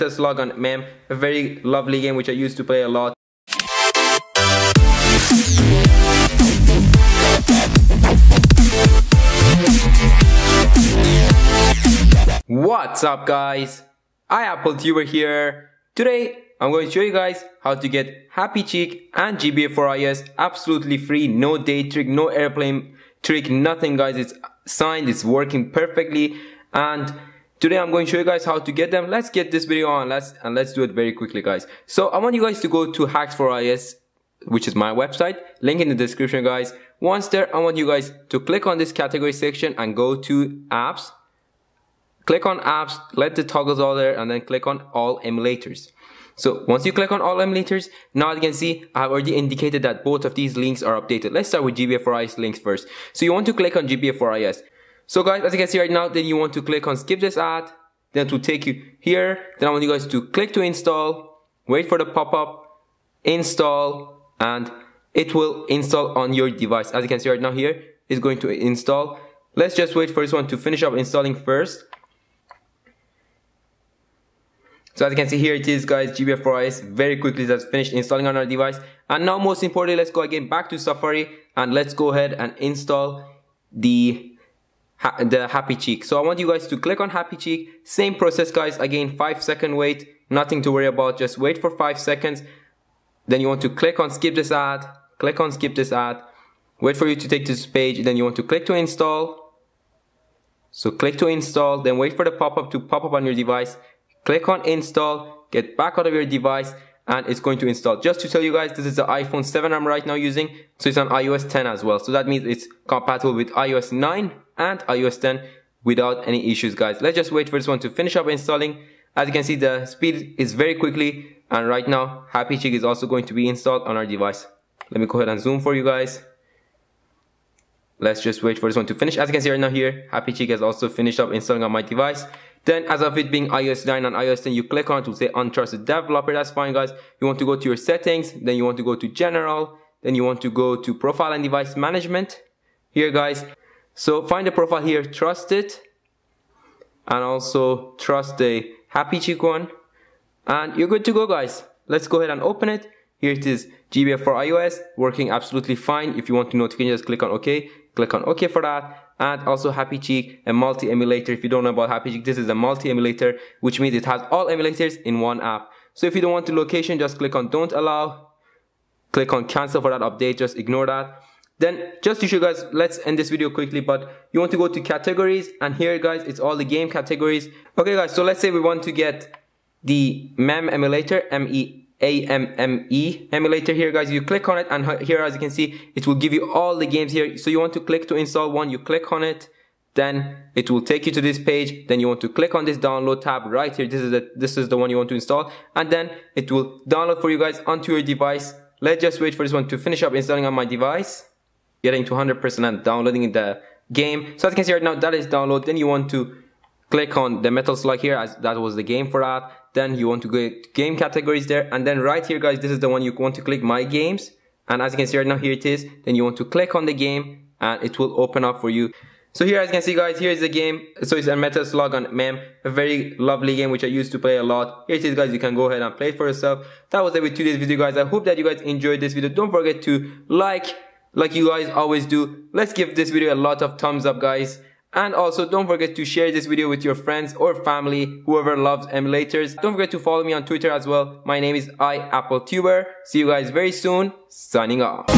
Metal Slug on MAME, a very lovely game which I used to play a lot. What's up guys, iAppleTuber here. Today I'm going to show you guys how to get Happy Chick and GBA4iOS absolutely free, no day trick, no airplane trick, nothing guys. It's signed, it's working perfectly, and today I'm going to show you guys how to get them. Let's get this video on, let's do it very quickly guys. So I want you guys to go to hackz4ios, which is my website, link in the description guys. Once there, I want you guys to click on this category section and go to apps. Click on apps, let the toggles all there, and then click on all emulators. So once you click on all emulators, now you can see I've already indicated that both of these links are updated. Let's start with GBA4iOS links first. So you want to click on GBA4iOS. So guys, as you can see right now, then you want to click on skip this ad, then it will take you here. Then I want you guys to click to install, wait for the pop-up, install, and it will install on your device. As you can see right now here, it's going to install. Let's just wait for this one to finish up installing first. So as you can see here it is guys, GBA4iOS very quickly has finished installing on our device. And now most importantly, let's go again back to Safari and let's go ahead and install the Happy Chick. So I want you guys to click on Happy Chick, same process guys, again 5-second wait, nothing to worry about, just wait for 5 seconds. Then you want to click on skip this ad, click on skip this ad, wait for you to take this page, then you want to click to install. So click to install, then wait for the pop-up to pop up on your device, click on install, get back out of your device, and it's going to install. Just to tell you guys, this is the iPhone 7 I'm right now using, so it's on iOS 10 as well. So that means it's compatible with iOS 9 and iOS 10 without any issues guys. Let's just wait for this one to finish up installing. As you can see, the speed is very quickly, and right now Happy Chick is also going to be installed on our device. Let me go ahead and zoom for you guys. Let's just wait for this one to finish. As you can see right now here, Happy Chick has also finished up installing on my device. Then as of it being iOS 9 and iOS 10, you click on it to say untrusted developer. That's fine guys. You want to go to your settings, then you want to go to general, then you want to go to profile and device management here guys. So find the profile here, trust it, and also trust the Happy Chick one, and you're good to go guys. Let's go ahead and open it. Here it is, GBA4iOS, working absolutely fine. If you want to know, you can just click on OK. Click on OK for that. And also Happy Chick, a multi-emulator. If you don't know about Happy Chick, this is a multi-emulator, which means it has all emulators in one app. So if you don't want the location, just click on don't allow. Click on cancel for that update, just ignore that. Then just to show you guys, let's end this video quickly, but you want to go to categories, and here guys, it's all the game categories. Okay guys, so let's say we want to get the MAME emulator, M-E-A-M-M-E emulator here guys. You click on it, and here as you can see it will give you all the games here. So you want to click to install one, you click on it, then it will take you to this page, then you want to click on this download tab right here. This is the one you want to install, and then it will download for you guys onto your device. Let's just wait for this one to finish up installing on my device, getting to 100% and downloading the game. So as you can see right now, that is download. Then you want to click on the Metal Slug here, as that was the game for that. Then you want to go to game categories there, and then right here guys, this is the one you want to click, my games, and as you can see right now here it is. Then you want to click on the game and it will open up for you. So here as you can see guys, here is the game. So it's a Metal Slug on MAME, a very lovely game which I used to play a lot. Here it is guys, you can go ahead and play it for yourself. That was it with today's video guys. I hope that you guys enjoyed this video. Don't forget to like you guys always do. Let's give this video a lot of thumbs up guys. And also don't forget to share this video with your friends or family, whoever loves emulators. Don't forget to follow me on Twitter as well. My name is iAppleTuber. See you guys very soon. Signing off.